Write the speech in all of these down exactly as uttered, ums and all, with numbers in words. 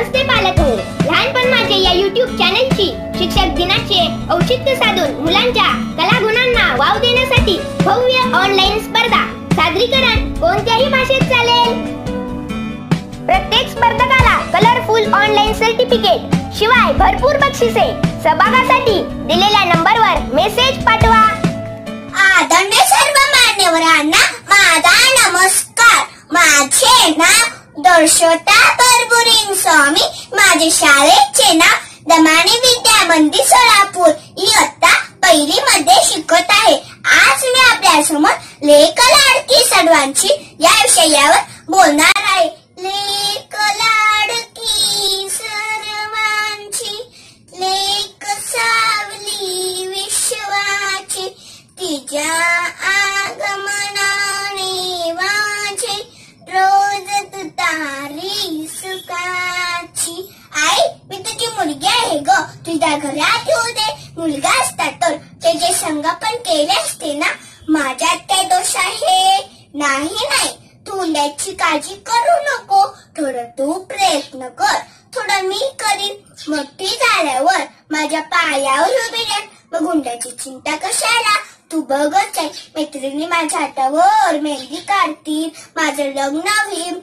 नमस्ते पालक हो, लहानपण माझे या YouTube चॅनलची शिक्षक दिनाचे औचित्य साधून मुलांच्या कलागुणांना वाव देण्यासाठी भव्य ऑनलाइन स्पर्धा सादरीकरण कोणत्याही भाषेत चालेल। प्रत्येक स्पर्धकाला कलरफुल ऑनलाइन सर्टिफिकेट शिवाय भरपूर बक्षिसे। सहभागासाठी दिलेल्या नंबरवर मेसेज पाठवा। आदरणीय सर्व मान्यवरांना माझा नमस्कार। माझे नाव दर्शता प्रभुलिंग स्वामी। माझे शाळेचे नाव दमानी विद्या मंदिर सोलापूर इयत्ता पहिली मध्ये शिकत आहे। आज मी आपल्या समोर लेख लाडकी सर्वांची या विषयावर बोलणार आहे। लेख लाडकी सर्वांची लेख सावली विश्वाची, तिच्या आगमनाने वाचे रोज तुतारी सुखाची। आई, मी तुझी मुलगी आहे ग। तुझ्या घरात येऊ दे, मुलगा असता तर त्याचे संगोपन केले असते ना। माझ्यात काय दोष आहे? नाही नाही, तू त्याची काळजी करू नको। थोडं तू प्रयत्न कर, थोडं मी करीन। मोठी झाल्यावर माझ्या पायावर उभी राहील, मग हुंड्याची चिंता कशाला। तू बघच आहे, मैत्रिणी माझ्या हातावर मेहंदी काढतील, माझं लग्न होईल,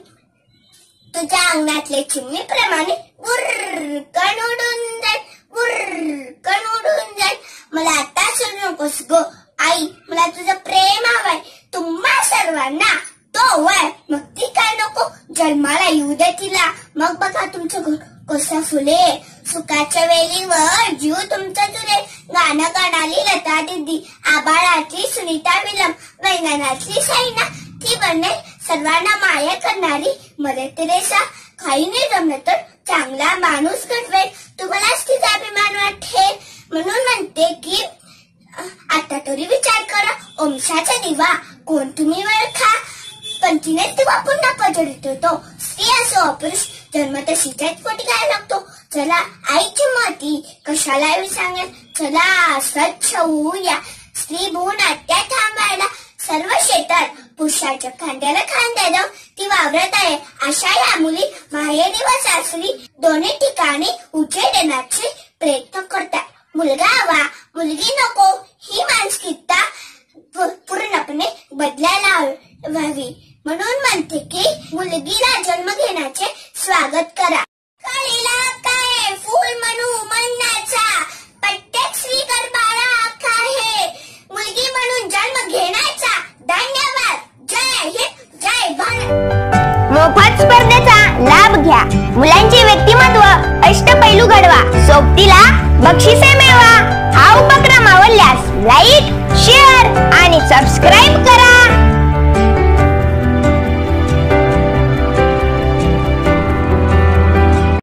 तुझ्या अंगणातले चिमणी प्रमाणे बुरकण उडून जाईल, बुरकण उडून जाईल। मला आता सोडू नकोस ग आई, मला तुझं प्रेम हवंय। तुम्हा सर्वांना तो हवाय, मग ती काय नको। जन्माला येऊ दे तिला, मग बघा तुमचं घर कसं फुले। सुखाच्या वेलीवर जीव तुमचा तुले। गाणं गाणारी लता दिदी, आभाळातली सुनीता विलम, वैंगणातली साईना, ती बने सर्वांना माया करणारी मदर तेरेसा। खाईने जमलं तर चांगला माणूस घडवेल, तुम्हालाच तिचा अभिमान वाटेल। म्हणून म्हणते की आता तरी विचार करा। ओमशाचा दिवा कोण तुम्ही ओळखा? पंचीने तेव्हा पुन्हा पजळतो तो। स्त्री असो अपुरुष, जन्म तशीच्याच पोटी काय लागतो। चला आईची माती कशाला सांगेल, चला स्वच्छ होऊया। स्त्री भूण आत्या थांबायला, सर्व शेतात पुरुषाच्या खांद्याला खांद्या जाऊन ती वावरत आहे। अशा या मुली माहेरी व सासरी दोन्ही ठिकाणी उजेड देण्याचे प्रयत्न करतात। मुलगा हवा मुलगी नको ही मानसिकता पूर्णपणे बदलायला हवी। म्हणून म्हणते की मुलगीला जन्म घेण्याचे स्वागत करा। कळीला काय फूल म्हणू म्हणण्याचा, प्रत्येक स्त्री गर्भाला हक्क आहे मुलगी म्हणून जन्म घेण्याचा। धन्यवाद। जय हिंद, जय भारत। मोफत स्पर्धेचा लाभ घ्या, मुलांचे व्यक्तिमत्व अष्टपैलू घडवा, सोबतीला बक्षिसे मिळवा। हा उपक्रम